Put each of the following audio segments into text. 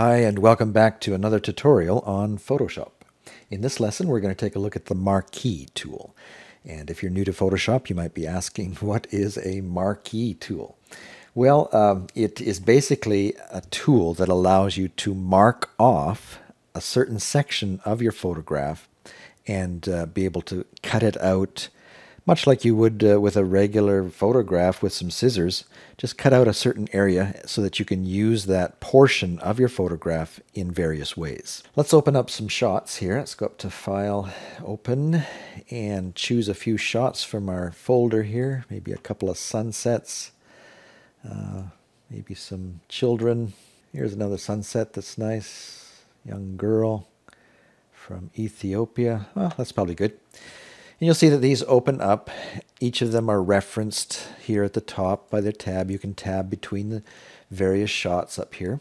Hi, and welcome back to another tutorial on Photoshop. In this lesson, we're going to take a look at the Marquee tool. And if you're new to Photoshop, you might be asking, what is a Marquee tool? Well, it is basically a tool that allows you to mark off a certain section of your photograph and be able to cut it out, much like you would with a regular photograph with some scissors. Just cut out a certain area so that you can use that portion of your photograph in various ways. Let's open up some shots here. Let's go up to File, Open, and choose a few shots from our folder here. Maybe a couple of sunsets, maybe some children. Here's another sunset that's nice. Young girl from Ethiopia. Well, that's probably good. And you'll see that these open up. Each of them are referenced here at the top by their tab. You can tab between the various shots up here.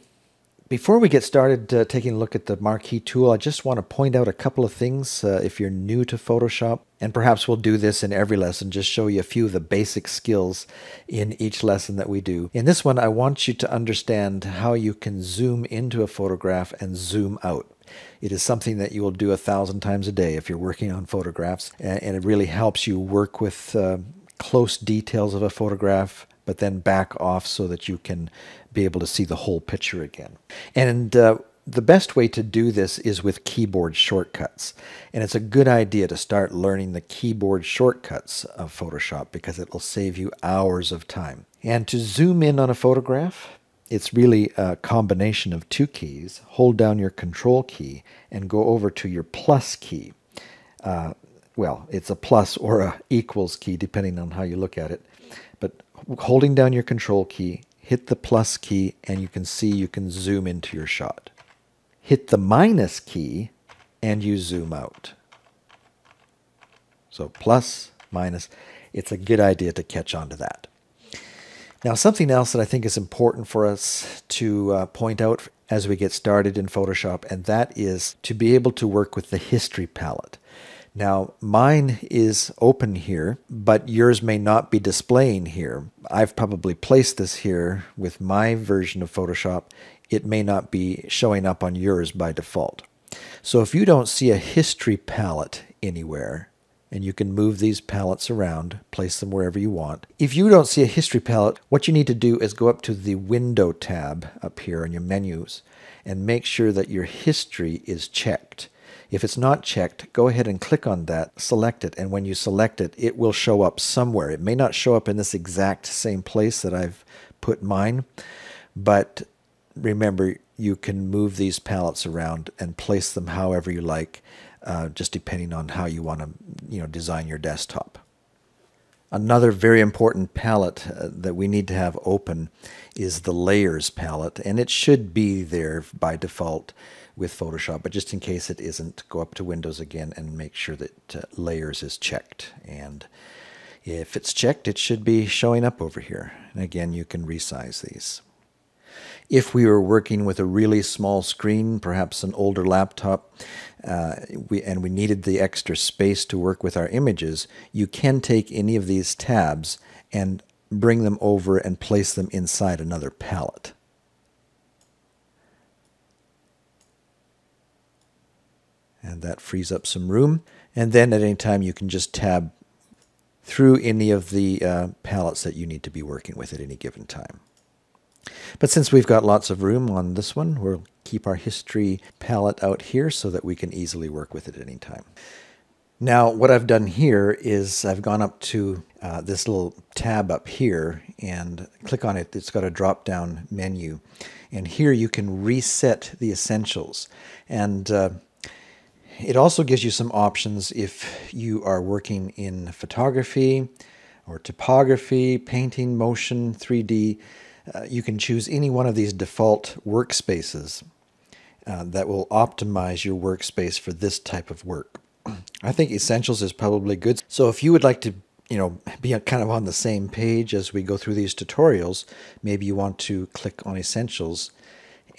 Before we get started taking a look at the Marquee tool, I just want to point out a couple of things if you're new to Photoshop. And perhaps we'll do this in every lesson, just show you a few of the basic skills in each lesson that we do. In this one, I want you to understand how you can zoom into a photograph and zoom out. It is something that you will do 1,000 times a day if you're working on photographs, and it really helps you work with close details of a photograph, but then back off so that you can be able to see the whole picture again. And the best way to do this is with keyboard shortcuts. And it's a good idea to start learning the keyboard shortcuts of Photoshop because it will save you hours of time. And to zoom in on a photograph, it's really a combination of two keys. Hold down your Control key and go over to your plus key. Well, it's a plus or a equals key, depending on how you look at it. But holding down your Control key, hit the plus key, and you can see you can zoom into your shot. Hit the minus key, and you zoom out. So plus, minus. It's a good idea to catch on to that. Now, something else that I think is important for us to point out as we get started in Photoshop, and that is to be able to work with the history palette. Now, mine is open here, but yours may not be displaying here. I've probably placed this here with my version of Photoshop. It may not be showing up on yours by default. So if you don't see a history palette anywhere, and you can move these palettes around, place them wherever you want. If you don't see a history palette, what you need to do is go up to the Window tab up here on your menus and make sure that your history is checked. If it's not checked, go ahead and click on that, select it, and when you select it, it will show up somewhere. It may not show up in this exact same place that I've put mine, but remember, you can move these palettes around and place them however you like, just depending on how you want to design your desktop. Another very important palette that we need to have open is the Layers palette, and it should be there by default with Photoshop, but just in case it isn't, go up to Windows again and make sure that Layers is checked. And if it's checked, it should be showing up over here. And again, you can resize these. If we were working with a really small screen, perhaps an older laptop, and we needed the extra space to work with our images, you can take any of these tabs and bring them over and place them inside another palette. And that frees up some room. And then at any time you can just tab through any of the palettes that you need to be working with at any given time. But since we've got lots of room on this one, we'll keep our history palette out here so that we can easily work with it at any time. Now, what I've done here is I've gone up to this little tab up here and click on it. It's got a drop-down menu. And here you can reset the essentials. And it also gives you some options if you are working in photography or typography, painting, motion, 3D. You can choose any one of these default workspaces that will optimize your workspace for this type of work. I think Essentials is probably good. So if you would like to, be kind of on the same page as we go through these tutorials, maybe you want to click on Essentials,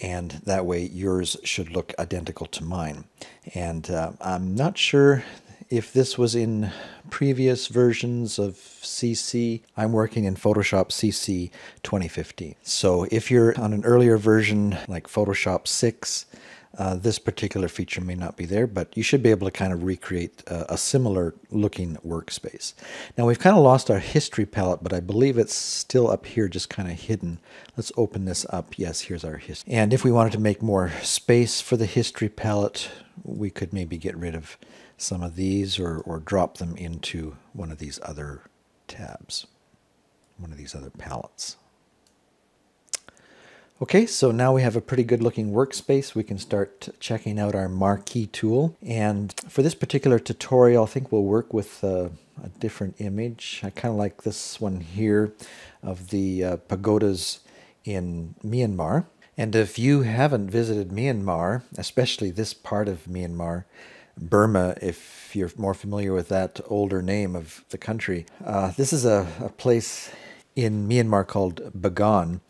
and that way yours should look identical to mine. And I'm not sure If this was in previous versions of CC, I'm working in Photoshop CC 2015. So if you're on an earlier version like Photoshop 6, this particular feature may not be there, but you should be able to kind of recreate a similar looking workspace. Now we've kind of lost our history palette, but I believe it's still up here, just kind of hidden. Let's open this up. Yes, here's our history. And if we wanted to make more space for the history palette, we could maybe get rid of some of these or drop them into one of these other tabs, one of these other palettes. Okay, so now we have a pretty good looking workspace. We can start checking out our Marquee tool. And for this particular tutorial, I think we'll work with a different image. I kind of like this one here of the pagodas in Myanmar. And if you haven't visited Myanmar, especially this part of Myanmar, Burma, if you're more familiar with that older name of the country, this is a place in Myanmar called Bagan.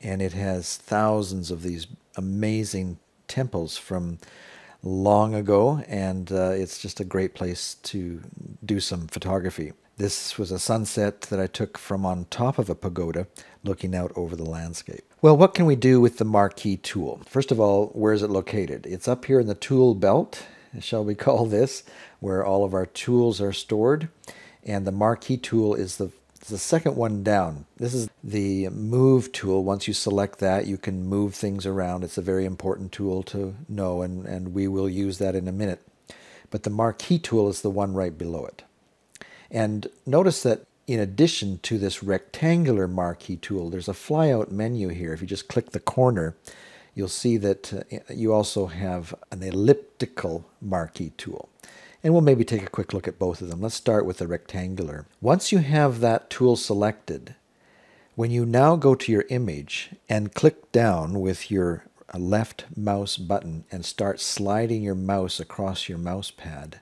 And it has thousands of these amazing temples from long ago, and it's just a great place to do some photography. This was a sunset that I took from on top of a pagoda, looking out over the landscape. Well, what can we do with the Marquee tool? First of all, where is it located? It's up here in the tool belt, shall we call this, where all of our tools are stored. And the Marquee tool is the second one down. This is the move tool. Once you select that, you can move things around. It's a very important tool to know, and we will use that in a minute. But the Marquee tool is the one right below it. And notice that in addition to this rectangular Marquee tool, there's a flyout menu here. If you just click the corner, you'll see that you also have an elliptical Marquee tool. And we'll maybe take a quick look at both of them. Let's start with the rectangular. Once you have that tool selected, when you now go to your image and click down with your left mouse button and start sliding your mouse across your mouse pad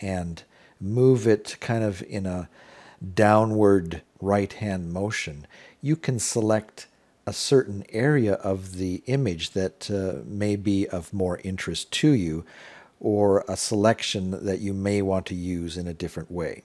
and move it kind of in a downward right-hand motion, you can select a certain area of the image that may be of more interest to you, or a selection that you may want to use in a different way.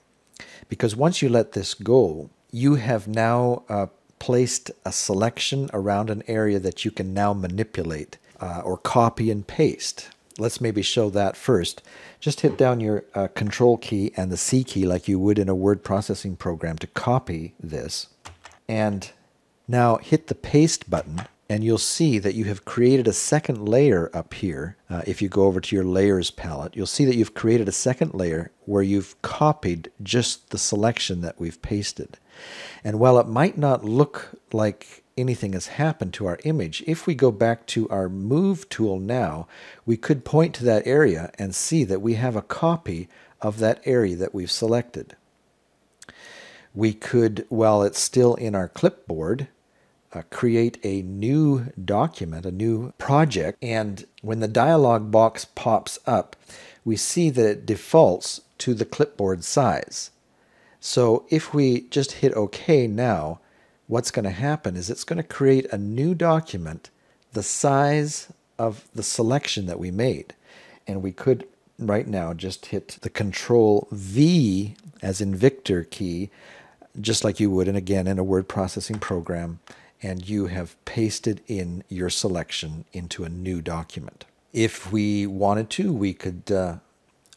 Because once you let this go, you have now placed a selection around an area that you can now manipulate or copy and paste. Let's maybe show that first. Just hit down your Control key and the C key like you would in a word processing program to copy this. And now hit the paste button. And you'll see that you have created a second layer up here. If you go over to your Layers palette, you'll see that you've created a second layer where you've copied just the selection that we've pasted. And while it might not look like anything has happened to our image, if we go back to our Move tool now, we could point to that area and see that we have a copy of that area that we've selected. We could, while it's still in our clipboard, create a new document, a new project, and when the dialog box pops up, we see that it defaults to the clipboard size. So if we just hit OK now, what's going to happen is it's going to create a new document the size of the selection that we made. And we could right now just hit the Control V as in Victor key, just like you would, and again in a word processing program, and you have pasted in your selection into a new document. If we wanted to, we could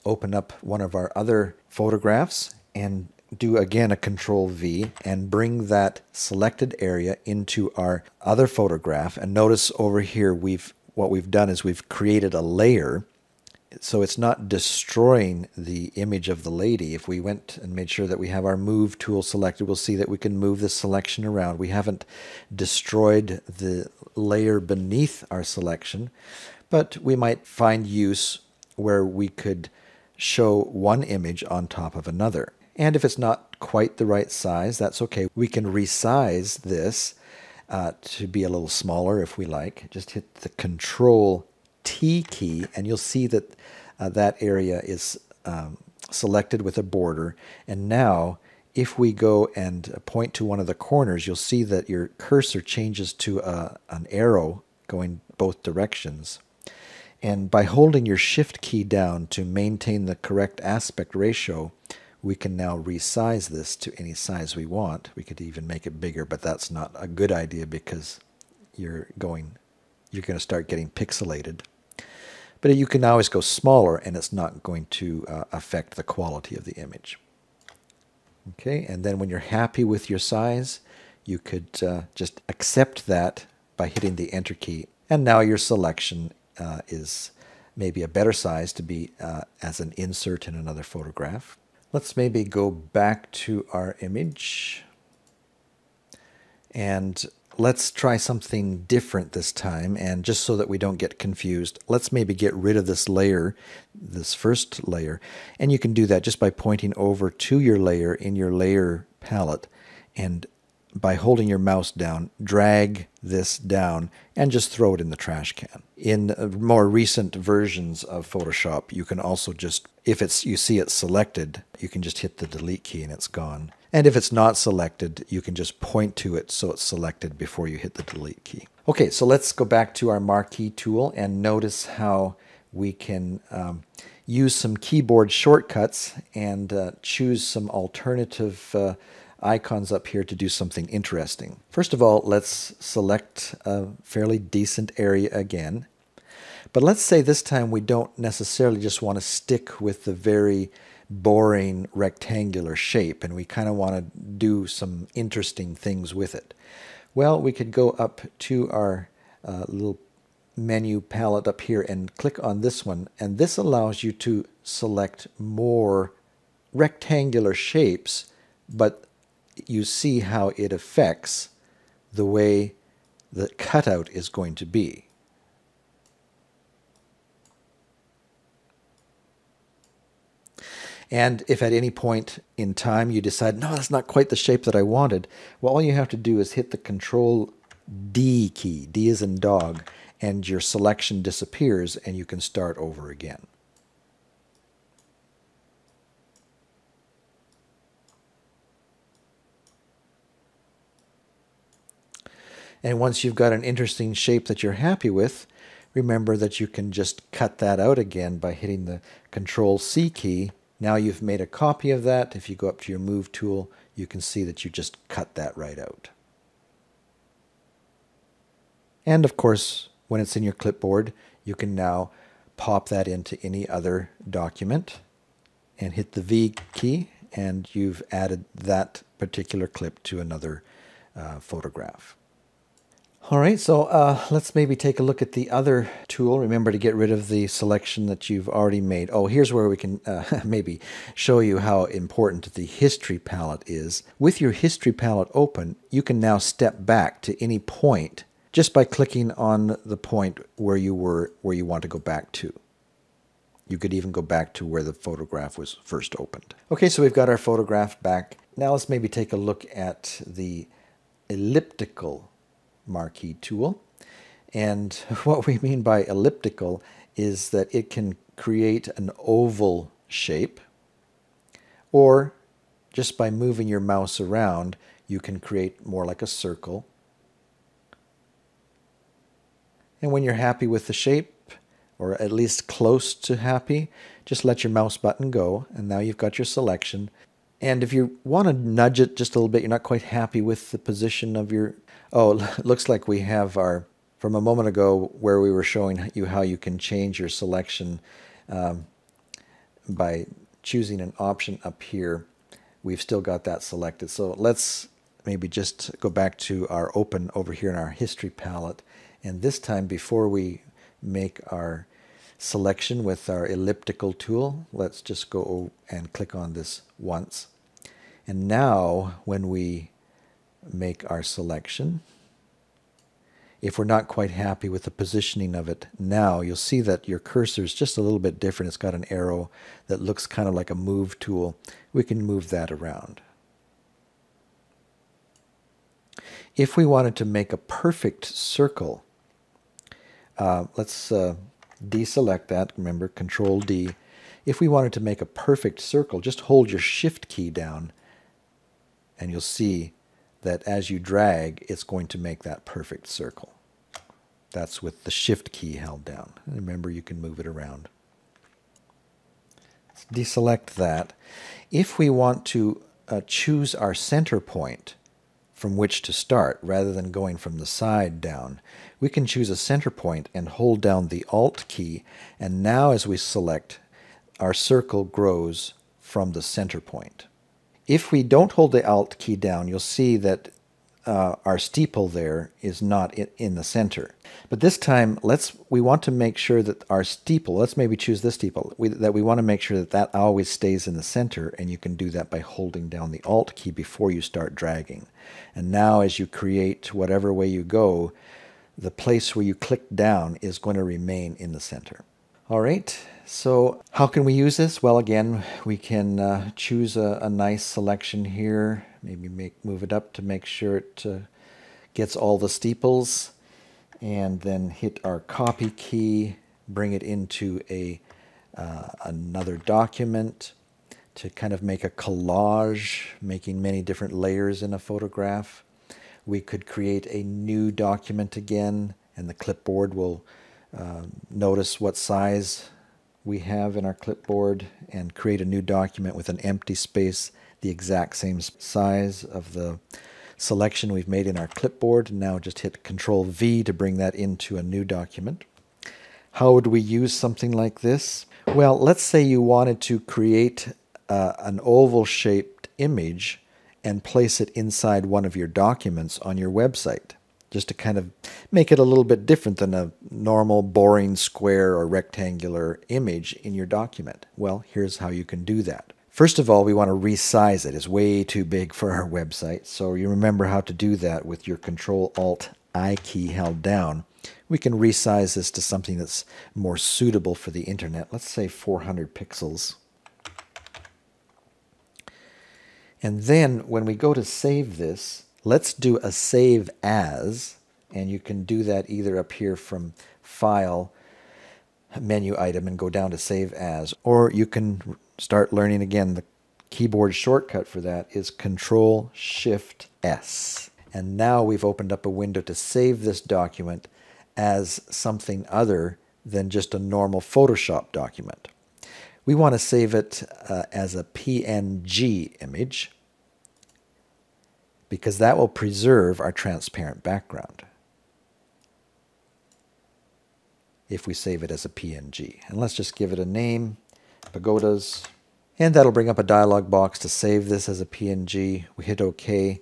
open up one of our other photographs and do again a Control V and bring that selected area into our other photograph. And notice over here, what we've done is we've created a layer, so it's not destroying the image of the lady. If we went and made sure that we have our Move tool selected, we'll see that we can move this selection around. We haven't destroyed the layer beneath our selection, but we might find use where we could show one image on top of another. And if it's not quite the right size, that's okay. We can resize this to be a little smaller if we like. Just hit the Control T key and you'll see that that area is selected with a border. And now if we go and point to one of the corners, you'll see that your cursor changes to an arrow going both directions. And by holding your Shift key down to maintain the correct aspect ratio, we can now resize this to any size we want. We could even make it bigger, but that's not a good idea because you're going to start getting pixelated. But you can always go smaller, and it's not going to affect the quality of the image. Okay, and then when you're happy with your size, you could just accept that by hitting the Enter key. And now your selection is maybe a better size to be as an insert in another photograph. Let's maybe go back to our image. And let's try something different this time, and just so that we don't get confused, let's maybe get rid of this layer, this first layer, and you can do that just by pointing over to your layer in your layer palette, and by holding your mouse down, drag this down and just throw it in the trash can. In more recent versions of Photoshop, you can also just, if it's you see it selected, you can just hit the delete key and it's gone. And if it's not selected, you can just point to it so it's selected before you hit the delete key. Okay, so let's go back to our Marquee tool and notice how we can use some keyboard shortcuts and choose some alternative icons up here to do something interesting. First of all, let's select a fairly decent area again. But let's say this time we don't necessarily just want to stick with the very boring rectangular shape, and we kind of want to do some interesting things with it. Well, we could go up to our little menu palette up here and click on this one, and this allows you to select more rectangular shapes, but you see how it affects the way the cutout is going to be. And if at any point in time you decide, no, that's not quite the shape that I wanted, well, all you have to do is hit the Control D key, D as in dog, and your selection disappears and you can start over again. And once you've got an interesting shape that you're happy with, remember that you can just cut that out again by hitting the Control C key. Now you've made a copy of that. If you go up to your Move tool, you can see that you just cut that right out. And of course, when it's in your clipboard, you can now pop that into any other document and hit the V key, and you've added that particular clip to another photograph. All right, so let's maybe take a look at the other tool. Remember to get rid of the selection that you've already made. Oh, here's where we can maybe show you how important the history palette is. With your history palette open, you can now step back to any point just by clicking on the point where you were, where you want to go back to. You could even go back to where the photograph was first opened. Okay, so we've got our photograph back. Now let's maybe take a look at the elliptical Marquee tool. And what we mean by elliptical is that it can create an oval shape, or just by moving your mouse around, you can create more like a circle. And when you're happy with the shape, or at least close to happy, just let your mouse button go, and now you've got your selection. And if you want to nudge it just a little bit, you're not quite happy with the position of your... Oh, looks like we have our... From a moment ago where we were showing you how you can change your selection by choosing an option up here, we've still got that selected. So let's maybe just go back to our open over here in our history palette. And this time, before we make our selection with our elliptical tool, let's just go and click on this once. And now when we make our selection, if we're not quite happy with the positioning of it, now you'll see that your cursor is just a little bit different. It's got an arrow that looks kind of like a move tool. We can move that around. If we wanted to make a perfect circle, let's deselect that, remember, Control D. If we wanted to make a perfect circle, just hold your Shift key down and you'll see that as you drag, it's going to make that perfect circle. That's with the Shift key held down. And remember, you can move it around. Let's deselect that. If we want to choose our center point from which to start, rather than going from the side down, we can choose a center point and hold down the Alt key, and now as we select, our circle grows from the center point. If we don't hold the Alt key down, you'll see that our steeple there is not in the center. But this time, we want to make sure that our steeple, let's maybe choose this steeple, that we want to make sure that that always stays in the center, and you can do that by holding down the Alt key before you start dragging. And now as you create whatever way you go, the place where you click down is going to remain in the center. All right, so how can we use this? Well, again, we can choose a nice selection here. Maybe move it up to make sure it gets all the steeples, and then hit our copy key, bring it into another document to kind of make a collage, making many different layers in a photograph. We could create a new document again, and the clipboard will notice what size we have in our clipboard, and create a new document with an empty space the exact same size of the selection we've made in our clipboard. Now just hit Control-V to bring that into a new document. How would we use something like this? Well, let's say you wanted to create an oval-shaped image and place it inside one of your documents on your website, just to kind of make it a little bit different than a normal, boring square or rectangular image in your document. Well, here's how you can do that. First of all, we want to resize it. It's way too big for our website, so you remember how to do that with your Control-Alt-I key held down. We can resize this to something that's more suitable for the internet. Let's say 400 pixels. And then when we go to save this, let's do a Save As, and you can do that either up here from File, Menu Item, and go down to Save As, or you can start learning again. The keyboard shortcut for that is Control-Shift-S. And now we've opened up a window to save this document as something other than just a normal Photoshop document. We want to save it as a PNG image, because that will preserve our transparent background if we save it as a PNG. And let's just give it a name, Pagodas, and that'll bring up a dialog box to save this as a PNG. We hit OK,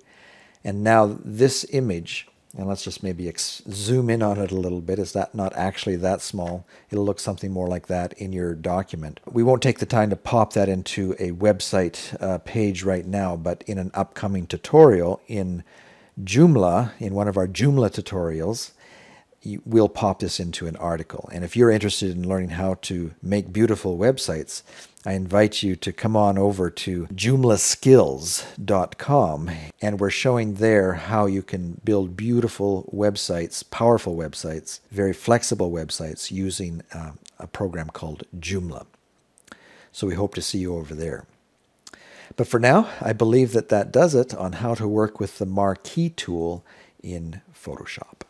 and now this image, and let's just maybe zoom in on it a little bit. Is that not actually that small? It'll look something more like that in your document. We won't take the time to pop that into a website page right now, but in an upcoming tutorial in Joomla, in one of our Joomla tutorials, we'll pop this into an article. And if you're interested in learning how to make beautiful websites, I invite you to come on over to JoomlaSkills.com, and we're showing there how you can build beautiful websites, powerful websites, very flexible websites using a program called Joomla. So we hope to see you over there. But for now, I believe that does it on how to work with the Marquee tool in Photoshop.